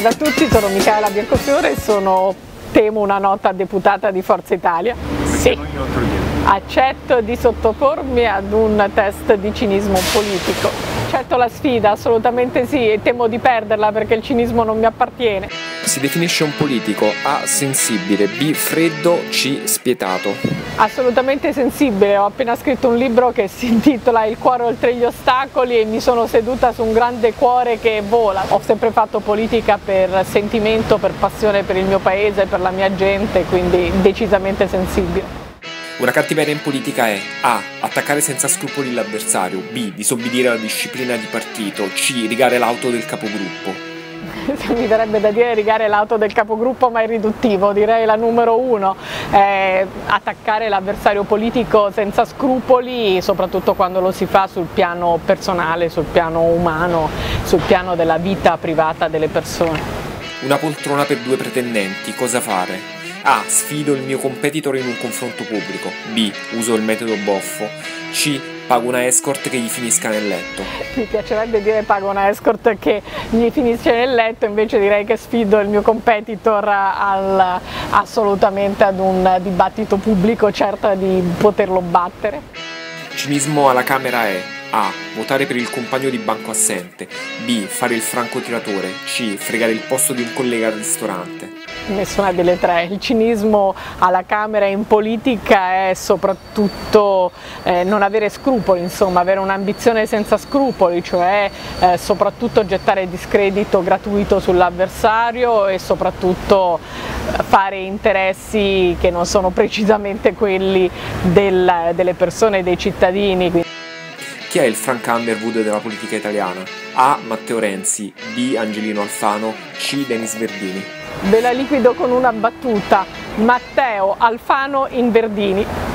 Salve a tutti, sono Michaela Biancofiore e sono, temo, una nota deputata di Forza Italia. Sì, accetto di sottopormi ad un test di cinismo politico. Accetto la sfida, assolutamente sì, e temo di perderla perché il cinismo non mi appartiene. Si definisce un politico: A. sensibile, B. freddo, C. spietato. Assolutamente sensibile, ho appena scritto un libro che si intitola Il cuore oltre gli ostacoli e mi sono seduta su un grande cuore che vola. Ho sempre fatto politica per sentimento, per passione per il mio paese, per la mia gente, quindi decisamente sensibile. Una cattiveria in politica è: A. attaccare senza scrupoli l'avversario, B. disobbedire alla disciplina di partito, C. rigare l'auto del capogruppo. Mi darebbe da dire rigare l'auto del capogruppo, ma è riduttivo, direi la numero uno, attaccare l'avversario politico senza scrupoli, soprattutto quando lo si fa sul piano personale, sul piano umano, sul piano della vita privata delle persone. Una poltrona per due pretendenti, cosa fare? A. sfido il mio competitore in un confronto pubblico, B. uso il metodo boffo, C. pago una escort che gli finisca nel letto. Mi piacerebbe dire pago una escort che gli finisce nel letto, invece direi che sfido il mio competitor assolutamente ad un dibattito pubblico, certa di poterlo battere. Cinismo alla Camera è: A. votare per il compagno di banco assente, B. fare il francotiratore, C. fregare il posto di un collega al ristorante. Nessuna delle tre. Il cinismo alla Camera in politica è soprattutto non avere scrupoli, insomma, avere un'ambizione senza scrupoli, cioè soprattutto gettare discredito gratuito sull'avversario e soprattutto fare interessi che non sono precisamente quelli delle persone e dei cittadini. Quindi. Chi è il Frank Underwood della politica italiana? A. Matteo Renzi, B. Angelino Alfano, C. Denis Verdini. Ve la liquido con una battuta: Matteo Alfano in Verdini.